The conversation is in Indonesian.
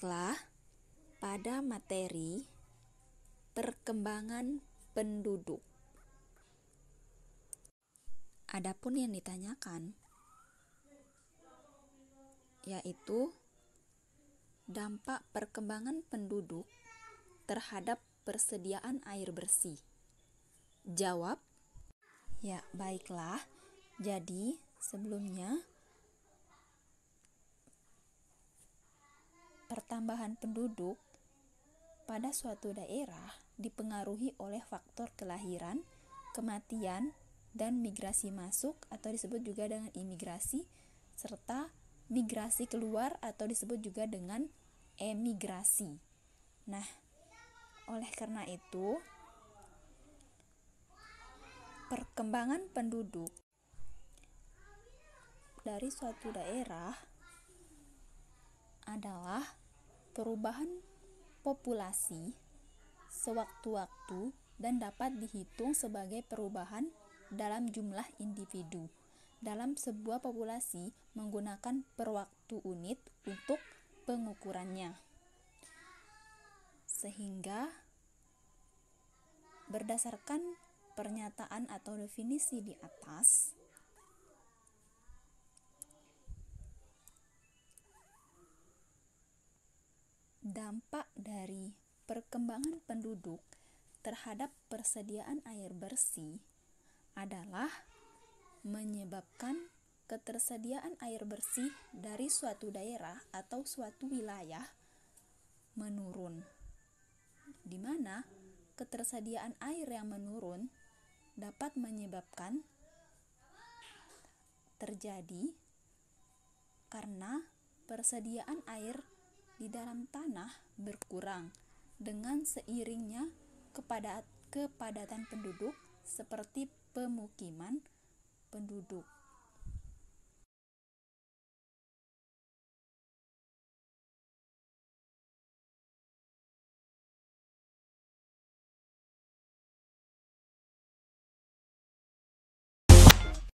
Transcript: Fokuslah pada materi perkembangan penduduk. Adapun yang ditanyakan yaitu dampak perkembangan penduduk terhadap persediaan air bersih. Jawab, ya baiklah. Jadi sebelumnya pertambahan penduduk pada suatu daerah dipengaruhi oleh faktor kelahiran, kematian, dan migrasi masuk atau disebut juga dengan imigrasi, serta migrasi keluar atau disebut juga dengan emigrasi. Nah, oleh karena itu, perkembangan penduduk dari suatu daerah adalah perubahan populasi sewaktu-waktu dan dapat dihitung sebagai perubahan dalam jumlah individu dalam sebuah populasi menggunakan perwaktu unit untuk pengukurannya, sehingga berdasarkan pernyataan atau definisi di atas dampak dari perkembangan penduduk terhadap persediaan air bersih adalah menyebabkan ketersediaan air bersih dari suatu daerah atau suatu wilayah menurun, di mana ketersediaan air yang menurun dapat menyebabkan terjadi karena persediaan air di dalam tanah berkurang dengan seiringnya kepadatan penduduk seperti pemukiman penduduk.